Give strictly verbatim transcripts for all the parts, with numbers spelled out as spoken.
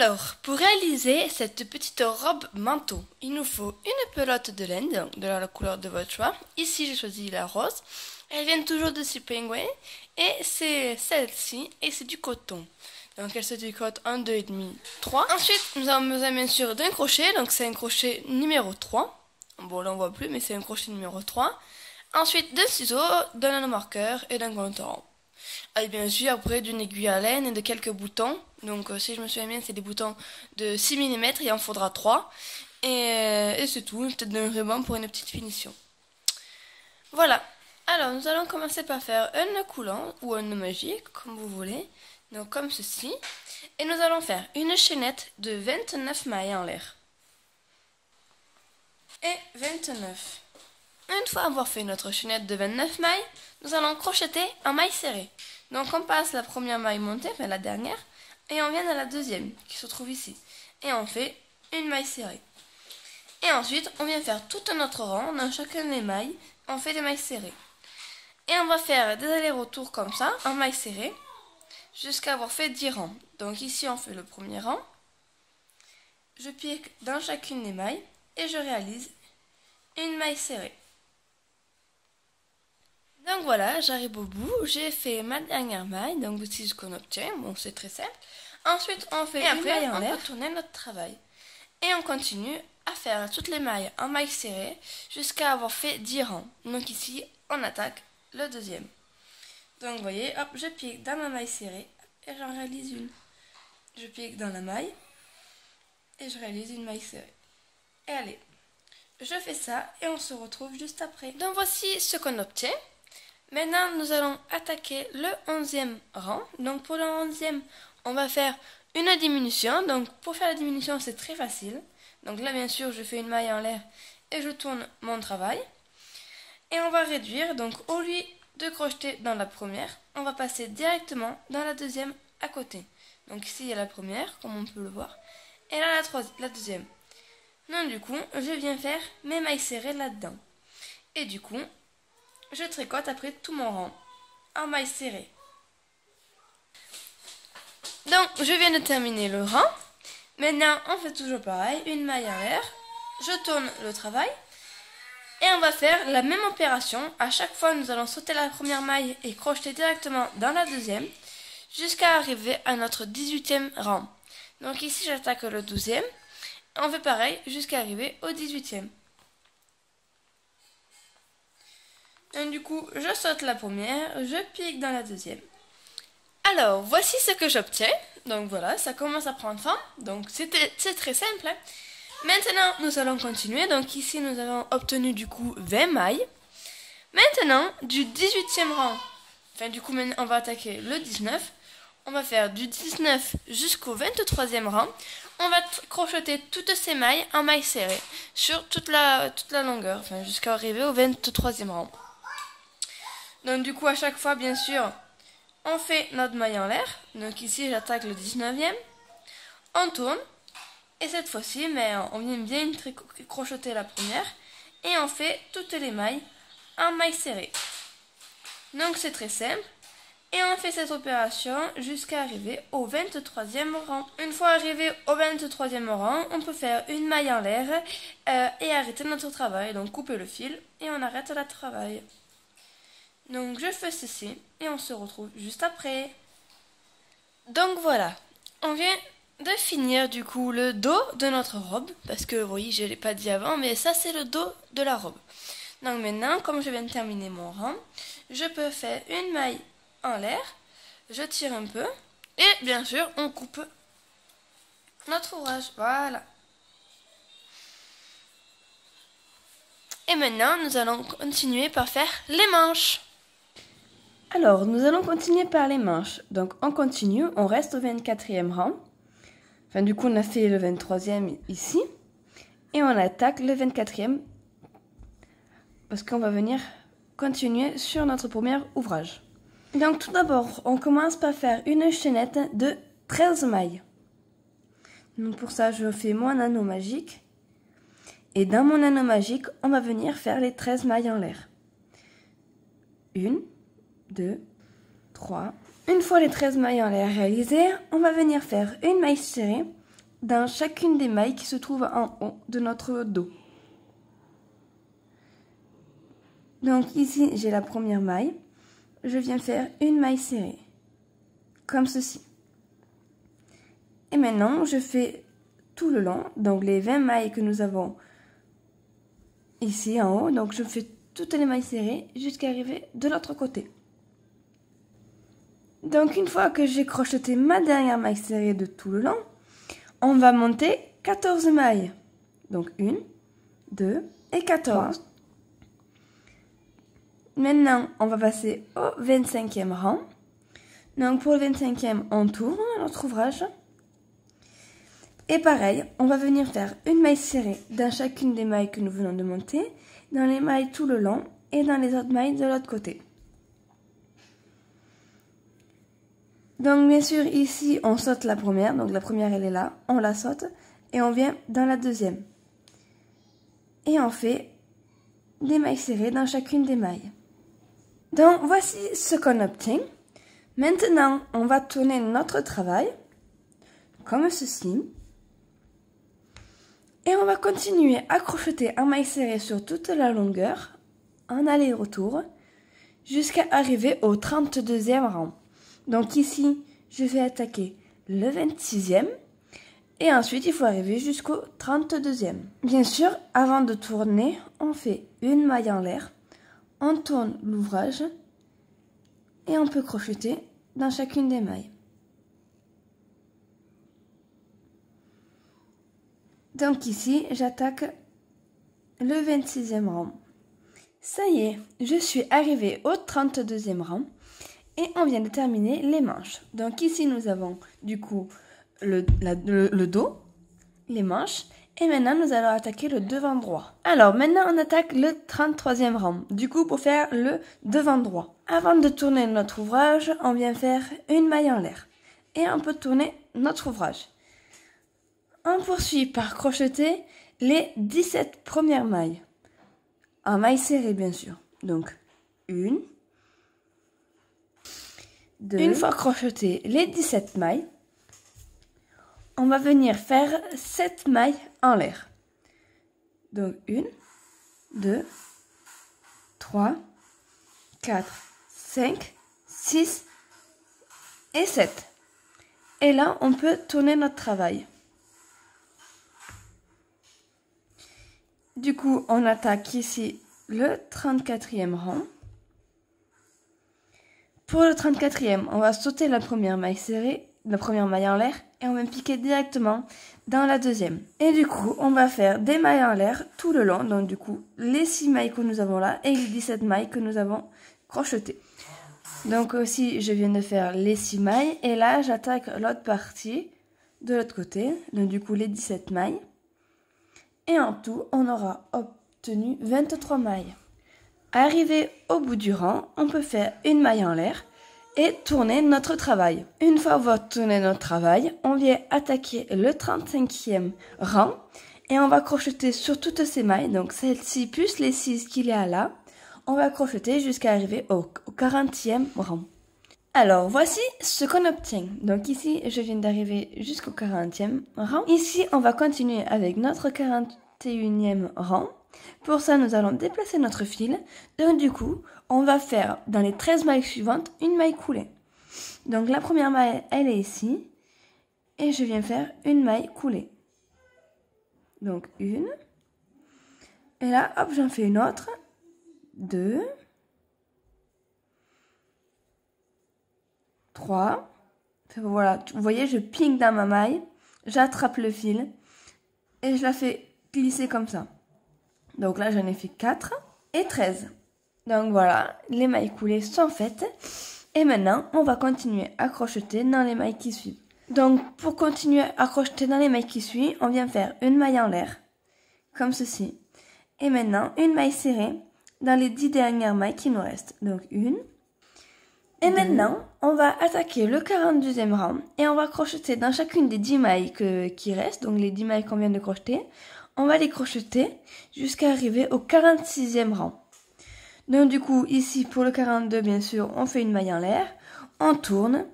Alors, pour réaliser cette petite robe manteau, il nous faut une pelote de laine de la couleur de votre choix. Ici, j'ai choisi la rose. Elle vient toujours de chez Penguin et c'est celle-ci et c'est du coton. Donc elle se décote en deux virgule cinq, trois. Ensuite, nous avons besoin bien sûr d'un crochet. Donc c'est un crochet numéro trois. Bon, là on voit plus, mais c'est un crochet numéro trois. Ensuite, d'un ciseau, d'un anneau marqueur et d'un compteur. Et bien sûr, après, d'une aiguille à laine et de quelques boutons. Donc si je me souviens bien, c'est des boutons de six millimètres, il en faudra trois. Et, et c'est tout, peut-être d'un ruban pour une petite finition. Voilà. Alors, nous allons commencer par faire un nœud coulant ou un nœud magique, comme vous voulez. Donc comme ceci. Et nous allons faire une chaînette de vingt-neuf mailles en l'air. Et vingt-neuf. Une fois avoir fait notre chaînette de vingt-neuf mailles, nous allons crocheter en maille serrée. Donc on passe la première maille montée, enfin la dernière, et on vient à la deuxième, qui se trouve ici. Et on fait une maille serrée. Et ensuite, on vient faire tout notre rang, dans chacune des mailles, on fait des mailles serrées. Et on va faire des allers-retours comme ça, en maille serrée, jusqu'à avoir fait dix rangs. Donc ici on fait le premier rang, je pique dans chacune des mailles et je réalise une maille serrée. Donc voilà, j'arrive au bout, j'ai fait ma dernière maille, donc c'est ce qu'on obtient, bon c'est très simple. Ensuite on fait et une après, maille en l'air, on tourne notre travail. Et on continue à faire toutes les mailles en maille serrée jusqu'à avoir fait dix rangs. Donc ici on attaque le deuxième. Donc vous voyez, hop, je pique dans ma maille serrée et j'en réalise une. Je pique dans la maille et je réalise une maille serrée. Et allez, je fais ça et on se retrouve juste après. Donc voici ce qu'on obtient. Maintenant nous allons attaquer le onzième rang. Donc pour le onzième, on va faire une diminution. Donc pour faire la diminution c'est très facile. Donc là bien sûr je fais une maille en l'air et je tourne mon travail. Et on va réduire, donc au lieu de crocheter dans la première, on va passer directement dans la deuxième à côté. Donc ici il y a la première, comme on peut le voir, et là la, troisième, la deuxième. Donc du coup, je viens faire mes mailles serrées là-dedans. Et du coup, je tricote après tout mon rang en mailles serrées. Donc je viens de terminer le rang. Maintenant, on fait toujours pareil, une maille arrière, je tourne le travail. Et on va faire la même opération, à chaque fois nous allons sauter la première maille et crocheter directement dans la deuxième jusqu'à arriver à notre dix-huitième rang. Donc ici j'attaque le douzième, on fait pareil jusqu'à arriver au dix-huitième. Donc du coup je saute la première, je pique dans la deuxième. Alors voici ce que j'obtiens, donc voilà ça commence à prendre forme, donc c'est très simple hein. Maintenant, nous allons continuer. Donc ici, nous avons obtenu du coup vingt mailles. Maintenant, du dix-huitième rang, enfin du coup, on va attaquer le dix-neuvième. On va faire du dix-neuvième jusqu'au vingt-troisième rang. On va crocheter toutes ces mailles en mailles serrées sur toute la, toute la longueur, enfin jusqu'à arriver au vingt-troisième rang. Donc du coup, à chaque fois, bien sûr, on fait notre maille en l'air. Donc ici, j'attaque le dix-neuvième. On tourne. Et cette fois-ci, mais on vient bien crocheter la première et on fait toutes les mailles en maille serrée. Donc c'est très simple. Et on fait cette opération jusqu'à arriver au vingt-troisième rang. Une fois arrivé au vingt-troisième rang, on peut faire une maille en l'air euh, et arrêter notre travail. Donc couper le fil et on arrête le travail. Donc je fais ceci et on se retrouve juste après. Donc voilà, on vient de finir du coup le dos de notre robe, parce que vous voyez je ne l'ai pas dit avant, mais ça c'est le dos de la robe. Donc maintenant, comme je viens de terminer mon rang, je peux faire une maille en l'air, je tire un peu, et bien sûr on coupe notre ouvrage, voilà. Et maintenant nous allons continuer par faire les manches. Alors nous allons continuer par les manches, donc on continue, on reste au vingt-quatrième rang. Enfin, du coup, on a fait le vingt-troisième ici. Et on attaque le vingt-quatrième. Parce qu'on va venir continuer sur notre premier ouvrage. Donc, tout d'abord, on commence par faire une chaînette de treize mailles. Donc, pour ça, je fais mon anneau magique. Et dans mon anneau magique, on va venir faire les treize mailles en l'air. Une, deux, trois... Une fois les treize mailles en l'air réalisées, on va venir faire une maille serrée dans chacune des mailles qui se trouvent en haut de notre dos. Donc ici, j'ai la première maille. Je viens faire une maille serrée, comme ceci. Et maintenant, je fais tout le long, donc les vingt mailles que nous avons ici en haut. Donc je fais toutes les mailles serrées jusqu'à arriver de l'autre côté. Donc une fois que j'ai crocheté ma dernière maille serrée de tout le long, on va monter quatorze mailles. Donc une, deux et quatorze. Maintenant, on va passer au vingt-cinquième rang. Donc pour le vingt-cinquième, on tourne notre ouvrage. Et pareil, on va venir faire une maille serrée dans chacune des mailles que nous venons de monter, dans les mailles tout le long et dans les autres mailles de l'autre côté. Donc bien sûr, ici, on saute la première. Donc la première, elle est là. On la saute et on vient dans la deuxième. Et on fait des mailles serrées dans chacune des mailles. Donc voici ce qu'on obtient. Maintenant, on va tourner notre travail comme ceci. Et on va continuer à crocheter en maille serrée sur toute la longueur, en aller-retour, jusqu'à arriver au trente-deuxième rang. Donc ici, je vais attaquer le vingt-sixième et ensuite il faut arriver jusqu'au trente-deuxième. Bien sûr, avant de tourner, on fait une maille en l'air, on tourne l'ouvrage et on peut crocheter dans chacune des mailles. Donc ici, j'attaque le vingt-sixième rang. Ça y est, je suis arrivée au trente-deuxième rang. Et on vient de terminer les manches. Donc ici, nous avons du coup le, la, le, le dos, les manches. Et maintenant, nous allons attaquer le devant droit. Alors, maintenant, on attaque le trente-troisième rang. Du coup, pour faire le devant droit. Avant de tourner notre ouvrage, on vient faire une maille en l'air. Et on peut tourner notre ouvrage. On poursuit par crocheter les dix-sept premières mailles. En maille serrée, bien sûr. Donc, une... Deux. Une fois crocheté les dix-sept mailles, on va venir faire sept mailles en l'air. Donc une, deux, trois, quatre, cinq, six et sept. Et là, on peut tourner notre travail. Du coup, on attaque ici le trente-quatrième rang. Pour le trente-quatrième, on va sauter la première maille serrée, la première maille en l'air, et on va piquer directement dans la deuxième. Et du coup, on va faire des mailles en l'air tout le long, donc du coup, les six mailles que nous avons là, et les dix-sept mailles que nous avons crochetées. Donc aussi, je viens de faire les six mailles, et là, j'attaque l'autre partie de l'autre côté, donc du coup, les dix-sept mailles. Et en tout, on aura obtenu vingt-trois mailles. Arrivé au bout du rang, on peut faire une maille en l'air et tourner notre travail. Une fois avoir tourné notre travail, on vient attaquer le trente-cinquième rang et on va crocheter sur toutes ces mailles, donc celle-ci plus les six qu'il y a là, on va crocheter jusqu'à arriver au quarantième rang. Alors voici ce qu'on obtient. Donc ici, je viens d'arriver jusqu'au quarantième rang. Ici, on va continuer avec notre quarante et unième rang. Pour ça, nous allons déplacer notre fil. Donc du coup, on va faire dans les treize mailles suivantes une maille coulée. Donc la première maille, elle est ici. Et je viens faire une maille coulée. Donc une. Et là, hop, j'en fais une autre. Deux. Trois. Voilà, vous voyez, je pique dans ma maille. J'attrape le fil. Et je la fais glisser comme ça. Donc là, j'en ai fait quatre et treize. Donc voilà, les mailles coulées sont faites. Et maintenant, on va continuer à crocheter dans les mailles qui suivent. Donc pour continuer à crocheter dans les mailles qui suivent, on vient faire une maille en l'air, comme ceci. Et maintenant, une maille serrée dans les dix dernières mailles qui nous restent. Donc une. Et maintenant, on va attaquer le quarante-deuxième rang. Et on va crocheter dans chacune des dix mailles que, qui restent, donc les dix mailles qu'on vient de crocheter. On va les crocheter jusqu'à arriver au quarante-sixième rang. Donc du coup, ici pour le quarante-deux, bien sûr, on fait une maille en l'air, on tourne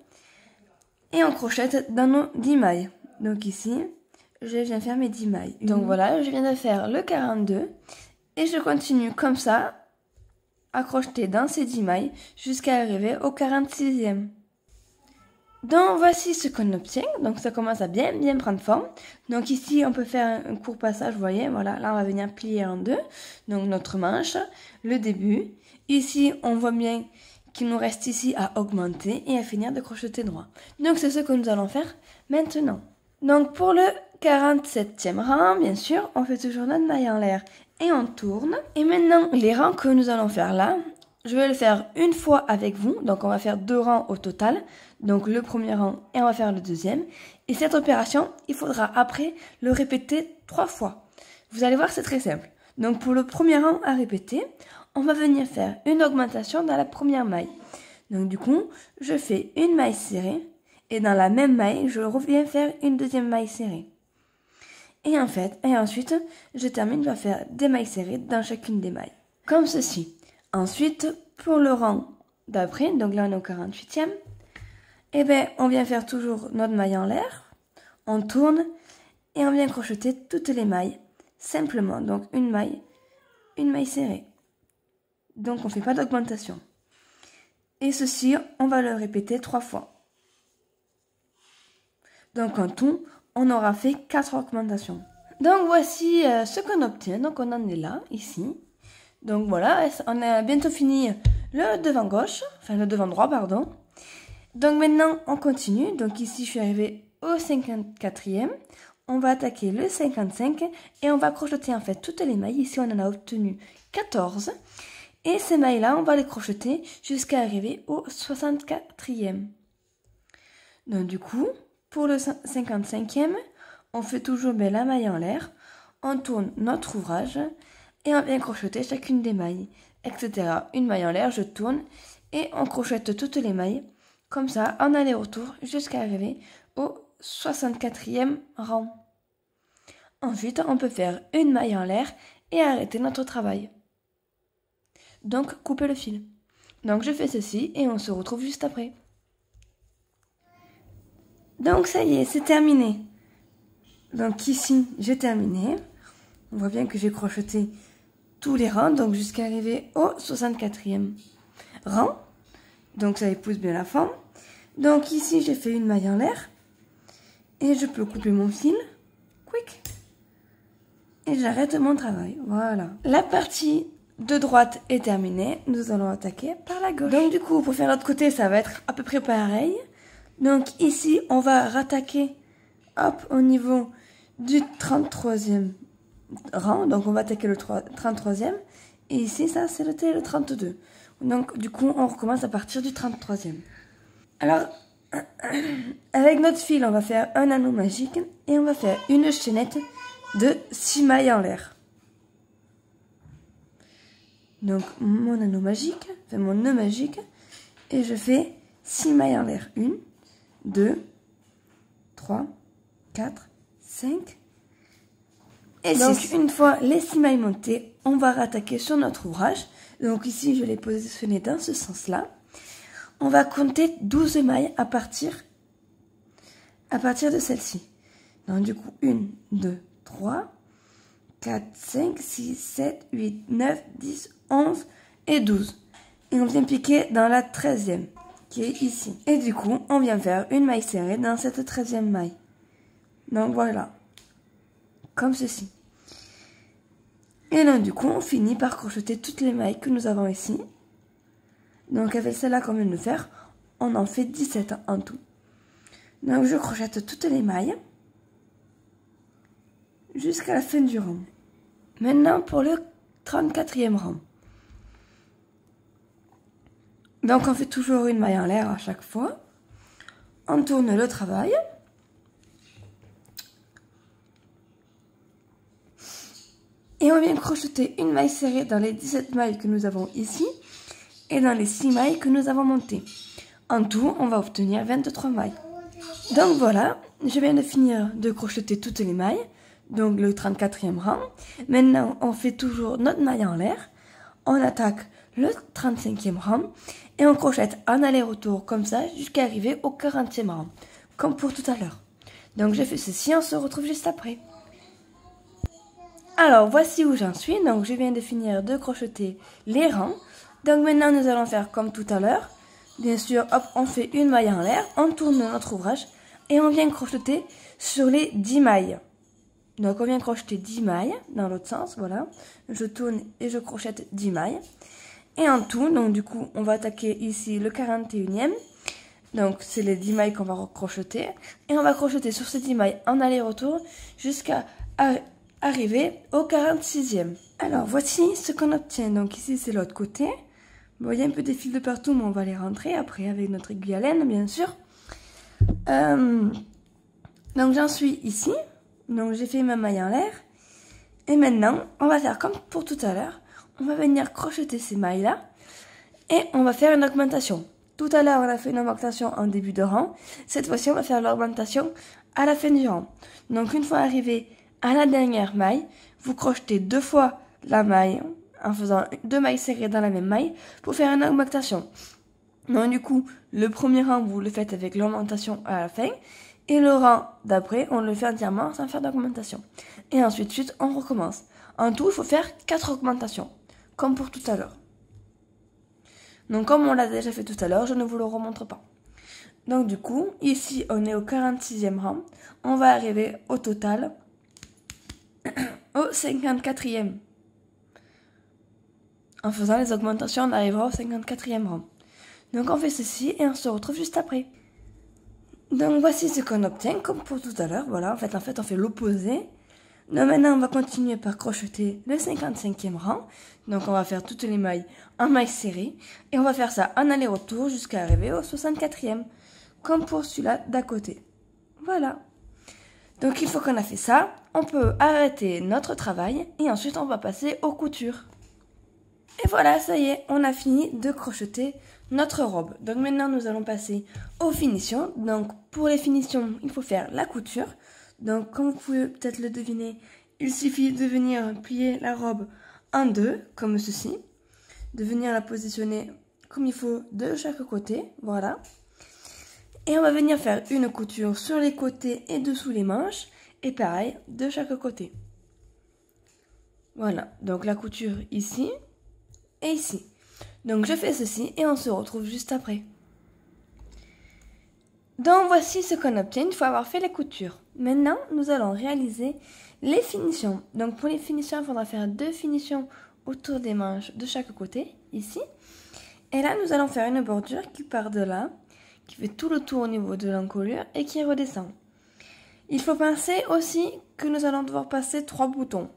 et on crochète dans nos dix mailles. Donc ici, je viens faire mes dix mailles. Mmh. Donc voilà, je viens de faire le quarante-deux et je continue comme ça, accrocheté dans ces dix mailles jusqu'à arriver au quarante-sixième. Donc voici ce qu'on obtient, donc ça commence à bien bien prendre forme. Donc ici on peut faire un court passage, vous voyez, voilà, là on va venir plier en deux, donc notre manche, le début. Ici on voit bien qu'il nous reste ici à augmenter et à finir de crocheter droit. Donc c'est ce que nous allons faire maintenant. Donc pour le quarante-septième rang, bien sûr, on fait toujours notre maille en l'air et on tourne. Et maintenant les rangs que nous allons faire là, je vais le faire une fois avec vous, donc on va faire deux rangs au total, donc le premier rang et on va faire le deuxième. Et cette opération, il faudra après le répéter trois fois. Vous allez voir, c'est très simple. Donc pour le premier rang à répéter, on va venir faire une augmentation dans la première maille. Donc du coup, je fais une maille serrée et dans la même maille, je reviens faire une deuxième maille serrée. Et en fait, et ensuite, je termine par faire des mailles serrées dans chacune des mailles, comme ceci. Ensuite, pour le rang d'après, donc là on est au quarante-huitième, et bien on vient faire toujours notre maille en l'air, on tourne et on vient crocheter toutes les mailles, simplement, donc une maille, une maille serrée. Donc on ne fait pas d'augmentation. Et ceci, on va le répéter trois fois. Donc en tout, on aura fait quatre augmentations. Donc voici euh, ce qu'on obtient, donc on en est là, ici. Donc voilà, on a bientôt fini le devant gauche, enfin le devant droit, pardon. Donc maintenant, on continue. Donc ici, je suis arrivée au cinquante-quatrième. On va attaquer le cinquante-cinq et on va crocheter en fait toutes les mailles. Ici, on en a obtenu quatorze. Et ces mailles-là, on va les crocheter jusqu'à arriver au soixante-quatrième. Donc du coup, pour le cinquante-cinquième, on fait toujours ben, la maille en l'air. On tourne notre ouvrage. Et on vient crocheter chacune des mailles, et cetera. Une maille en l'air, je tourne et on crochète toutes les mailles, comme ça, en aller-retour, jusqu'à arriver au soixante-quatrième rang. Ensuite, on peut faire une maille en l'air et arrêter notre travail. Donc, couper le fil. Donc, je fais ceci et on se retrouve juste après. Donc, ça y est, c'est terminé. Donc, ici, j'ai terminé. On voit bien que j'ai crocheté tous les rangs, donc jusqu'à arriver au soixante-quatrième rang. Donc ça épouse bien la forme. Donc ici, j'ai fait une maille en l'air. Et je peux couper mon fil. Quick. Et j'arrête mon travail. Voilà. La partie de droite est terminée. Nous allons attaquer par la gauche. Donc du coup, pour faire l'autre côté, ça va être à peu près pareil. Donc ici, on va rattaquer hop, au niveau du trente-troisième rang, donc on va attaquer le trente-troisième et ici ça c'est le trente-deux, donc du coup on recommence à partir du trente-troisième. Alors avec notre fil on va faire un anneau magique et on va faire une chaînette de six mailles en l'air. Donc mon anneau magique, enfin mon nœud magique, et je fais six mailles en l'air, un, deux, trois, quatre, cinq. Et donc une fois les six mailles montées, on va rattaquer sur notre ouvrage. Donc ici, je l'ai positionné dans ce sens-là. On va compter douze mailles à partir, à partir de celle-ci. Donc du coup, un, deux, trois, quatre, cinq, six, sept, huit, neuf, dix, onze et douze. Et on vient piquer dans la treizième, qui est ici. Et du coup, on vient faire une maille serrée dans cette treizième maille. Donc voilà. Comme ceci. Et donc du coup, on finit par crocheter toutes les mailles que nous avons ici. Donc avec celle-là qu'on vient de faire, on en fait dix-sept en tout. Donc je crochète toutes les mailles jusqu'à la fin du rang. Maintenant pour le trente-quatrième rang. Donc on fait toujours une maille en l'air à chaque fois. On tourne le travail. Et on vient crocheter une maille serrée dans les dix-sept mailles que nous avons ici et dans les six mailles que nous avons montées. En tout, on va obtenir vingt-trois mailles. Donc voilà, je viens de finir de crocheter toutes les mailles, donc le trente-quatrième rang. Maintenant, on fait toujours notre maille en l'air, on attaque le trente-cinquième rang et on crochète en aller-retour comme ça jusqu'à arriver au quarantième rang, comme pour tout à l'heure. Donc j'ai fait ceci, on se retrouve juste après. Alors voici où j'en suis, donc je viens de finir de crocheter les rangs. Donc maintenant nous allons faire comme tout à l'heure. Bien sûr, hop, on fait une maille en l'air, on tourne notre ouvrage et on vient crocheter sur les dix mailles. Donc on vient crocheter dix mailles dans l'autre sens, voilà. Je tourne et je crochète dix mailles. Et en tout, donc du coup, on va attaquer ici le quarante et unième. Donc c'est les dix mailles qu'on va crocheter. Et on va crocheter sur ces dix mailles en aller-retour jusqu'à arriver au quarante-sixième. Alors voici ce qu'on obtient. Donc ici c'est l'autre côté. Bon, il y a un peu des fils de partout, mais on va les rentrer après avec notre aiguille à laine, bien sûr. Euh, donc j'en suis ici. Donc j'ai fait ma maille en l'air. Et maintenant, on va faire comme pour tout à l'heure. On va venir crocheter ces mailles-là. Et on va faire une augmentation. Tout à l'heure, on a fait une augmentation en début de rang. Cette fois-ci, on va faire l'augmentation à la fin du rang. Donc une fois arrivé à la dernière maille, vous crochetez deux fois la maille en faisant deux mailles serrées dans la même maille pour faire une augmentation. Donc du coup, le premier rang, vous le faites avec l'augmentation à la fin. Et le rang d'après, on le fait entièrement sans faire d'augmentation. Et ensuite, ensuite, on recommence. En tout, il faut faire quatre augmentations, comme pour tout à l'heure. Donc, comme on l'a déjà fait tout à l'heure, je ne vous le remontre pas. Donc, du coup, ici, on est au quarante-sixième rang. On va arriver au total au cinquante-quatrième. En faisant les augmentations, on arrivera au cinquante-quatrième rang. Donc, on fait ceci et on se retrouve juste après. Donc voici ce qu'on obtient, comme pour tout à l'heure, voilà, en fait, en fait, on fait l'opposé. Donc maintenant, on va continuer par crocheter le cinquante-cinquième rang. Donc on va faire toutes les mailles en mailles serrées. Et on va faire ça en aller-retour jusqu'à arriver au soixante-quatrième, comme pour celui-là d'à côté. Voilà. Donc une fois qu'on a fait ça, on peut arrêter notre travail et ensuite on va passer aux coutures. Et voilà, ça y est, on a fini de crocheter notre robe. Donc maintenant, nous allons passer aux finitions. Donc pour les finitions, il faut faire la couture. Donc comme vous pouvez peut-être le deviner, il suffit de venir plier la robe en deux, comme ceci. De venir la positionner comme il faut de chaque côté, voilà. Et on va venir faire une couture sur les côtés et dessous les manches. Et pareil, de chaque côté. Voilà, donc la couture ici. Et ici. Donc je fais ceci et on se retrouve juste après. Donc voici ce qu'on obtient une fois avoir fait les coutures. Maintenant nous allons réaliser les finitions. Donc pour les finitions, il faudra faire deux finitions autour des manches de chaque côté, ici. Et là nous allons faire une bordure qui part de là, qui fait tout le tour au niveau de l'encolure et qui redescend. Il faut penser aussi que nous allons devoir passer trois boutons.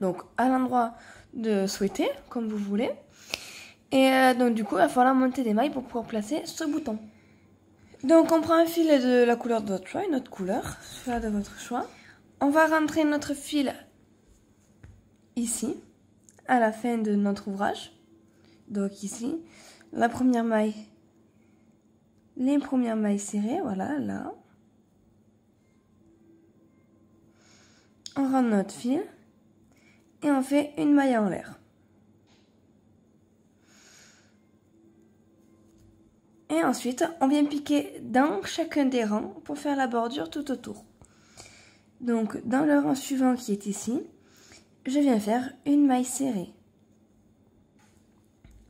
Donc à l'endroit de souhaiter, comme vous voulez. Et euh, donc du coup, il va falloir monter des mailles pour pouvoir placer ce bouton. Donc on prend un fil de la couleur de votre choix, une autre couleur, celle de votre choix. On va rentrer notre fil ici, à la fin de notre ouvrage. Donc ici, la première maille, les premières mailles serrées, voilà, là. On rentre notre fil. Et on fait une maille en l'air. Et ensuite, on vient piquer dans chacun des rangs pour faire la bordure tout autour. Donc, dans le rang suivant qui est ici, je viens faire une maille serrée.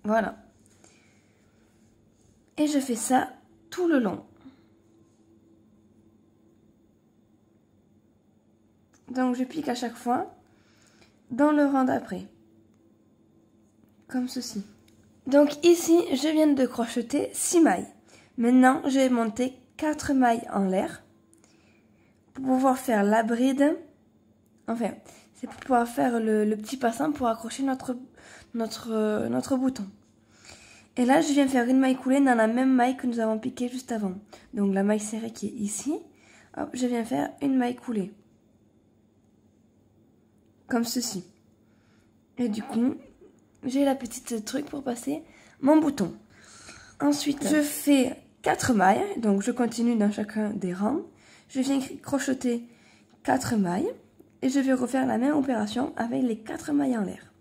Voilà. Et je fais ça tout le long. Donc, je pique à chaque fois. Dans le rang d'après, comme ceci. Donc ici, je viens de crocheter six mailles. Maintenant, je vais monter quatre mailles en l'air pour pouvoir faire la bride. Enfin, c'est pour pouvoir faire le, le petit passant pour accrocher notre, notre, notre bouton. Et là, je viens faire une maille coulée dans la même maille que nous avons piquée juste avant. Donc la maille serrée qui est ici, hop, je viens faire une maille coulée. Comme ceci. Et du coup, j'ai la petite truc pour passer mon bouton. Ensuite, je fais quatre mailles. Donc, je continue dans chacun des rangs. Je viens crocheter quatre mailles. Et je vais refaire la même opération avec les quatre mailles en l'air.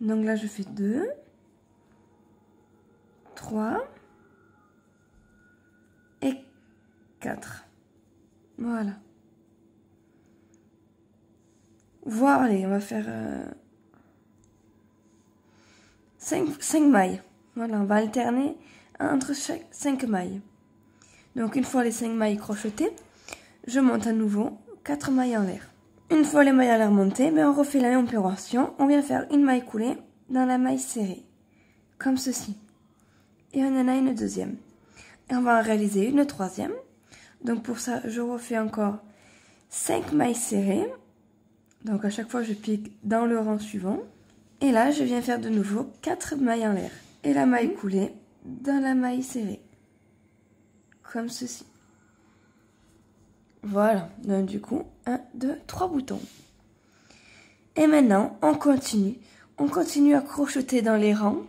Donc là, je fais deux, trois et quatre. Voilà. Voir, allez, on va faire euh, cinq, cinq mailles. Voilà, on va alterner entre chaque cinq mailles. Donc une fois les cinq mailles crochetées, je monte à nouveau quatre mailles en l'air. Une fois les mailles à l'air montées, ben on refait la même opération. On vient faire une maille coulée dans la maille serrée, comme ceci. Et on en a une deuxième. Et on va en réaliser une troisième. Donc pour ça, je refais encore cinq mailles serrées. Donc à chaque fois, je pique dans le rang suivant. Et là, je viens faire de nouveau quatre mailles en l'air. Et la maille coulée dans la maille serrée, comme ceci. Voilà, donc du coup, un, deux, trois boutons. Et maintenant, on continue. On continue à crocheter dans les rangs.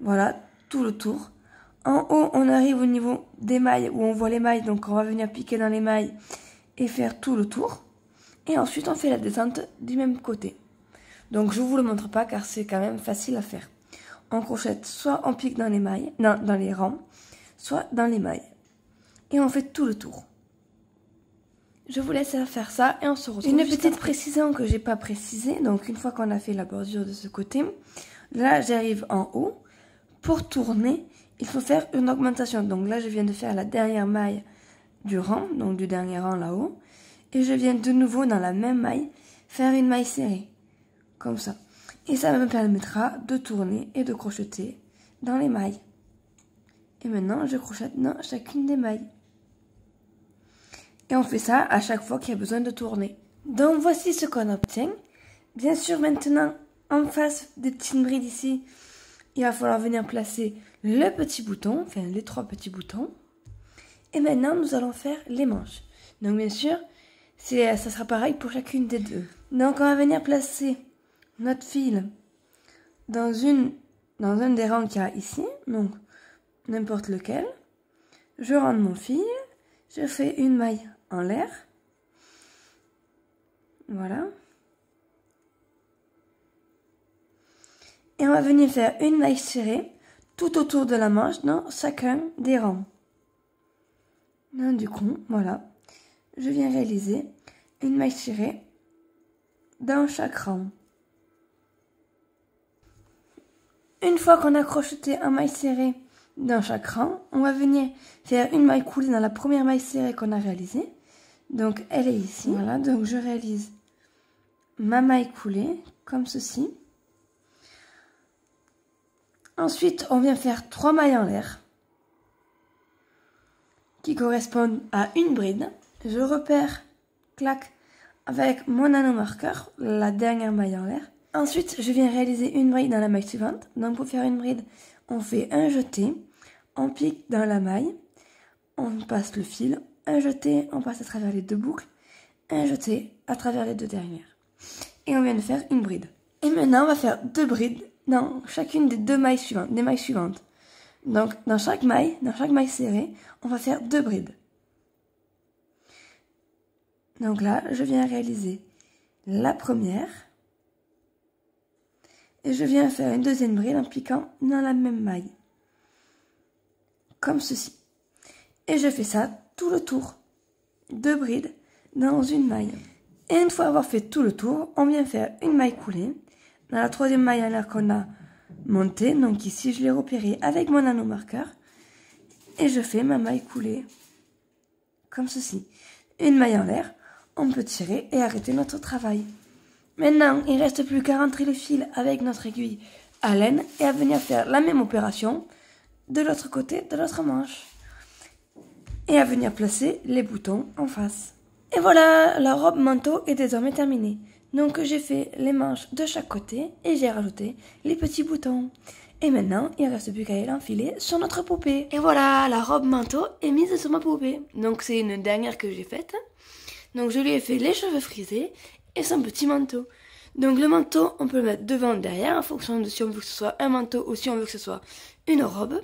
Voilà, tout le tour. En haut, on arrive au niveau des mailles, où on voit les mailles, donc on va venir piquer dans les mailles et faire tout le tour. Et ensuite, on fait la descente du même côté. Donc, je ne vous le montre pas, car c'est quand même facile à faire. On crochète, soit on pique dans les mailles, non, dans les rangs, soit dans les mailles. Et on fait tout le tour. Je vous laisse faire ça et on se retrouve. Une petite précision que j'ai pas précisée. Donc une fois qu'on a fait la bordure de ce côté, là j'arrive en haut. Pour tourner, il faut faire une augmentation. Donc là je viens de faire la dernière maille du rang, donc du dernier rang là-haut. Et je viens de nouveau dans la même maille faire une maille serrée. Comme ça. Et ça me permettra de tourner et de crocheter dans les mailles. Et maintenant je crochète dans chacune des mailles. Et on fait ça à chaque fois qu'il y a besoin de tourner. Donc voici ce qu'on obtient. Bien sûr maintenant, en face des petites brides ici, il va falloir venir placer le petit bouton, enfin les trois petits boutons. Et maintenant nous allons faire les manches. Donc bien sûr, ça sera pareil pour chacune des deux. Donc on va venir placer notre fil dans, une, dans un des rangs qu'il y a ici. Donc n'importe lequel. Je rentre mon fil, je fais une maille en l'air, voilà, et on va venir faire une maille serrée tout autour de la manche dans chacun des rangs. Donc, du coup, voilà, je viens réaliser une maille serrée dans chaque rang. Une fois qu'on a crocheté un maille serrée dans chaque rang, on va venir faire une maille coulée dans la première maille serrée qu'on a réalisée. Donc elle est ici. Voilà, donc je réalise ma maille coulée comme ceci. Ensuite, on vient faire trois mailles en l'air qui correspondent à une bride. Je repère, clac, avec mon nano marqueur la dernière maille en l'air. Ensuite, je viens réaliser une bride dans la maille suivante. Donc pour faire une bride, on fait un jeté, on pique dans la maille, on passe le fil, un jeté, on passe à travers les deux boucles, un jeté à travers les deux dernières. Et on vient de faire une bride. Et maintenant, on va faire deux brides dans chacune des deux mailles suivantes, des mailles suivantes. Donc, dans chaque maille, dans chaque maille serrée, on va faire deux brides. Donc là, je viens réaliser la première. Et je viens faire une deuxième bride en piquant dans la même maille. Comme ceci. Et je fais ça tout le tour. Deux brides dans une maille. Et une fois avoir fait tout le tour, on vient faire une maille coulée. Dans la troisième maille à l'air qu'on a montée. Donc ici, je l'ai repérée avec mon anneau marqueur. Et je fais ma maille coulée. Comme ceci. Une maille en l'air. On peut tirer et arrêter notre travail. Maintenant, il ne reste plus qu'à rentrer le fil avec notre aiguille à laine et à venir faire la même opération de l'autre côté de l'autre manche. Et à venir placer les boutons en face. Et voilà, la robe manteau est désormais terminée. Donc j'ai fait les manches de chaque côté et j'ai rajouté les petits boutons. Et maintenant, il ne reste plus qu'à l'enfiler sur notre poupée. Et voilà, la robe manteau est mise sur ma poupée. Donc c'est une dernière que j'ai faite. Donc je lui ai fait les cheveux frisés et son petit manteau. Donc le manteau, on peut le mettre devant ou derrière en fonction de si on veut que ce soit un manteau ou si on veut que ce soit une robe.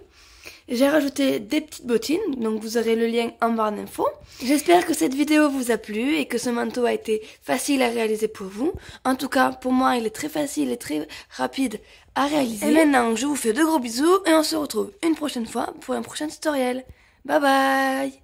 J'ai rajouté des petites bottines, donc vous aurez le lien en barre d'infos. J'espère que cette vidéo vous a plu et que ce manteau a été facile à réaliser pour vous. En tout cas, pour moi, il est très facile et très rapide à réaliser. Et maintenant, je vous fais de gros bisous et on se retrouve une prochaine fois pour un prochain tutoriel. Bye bye!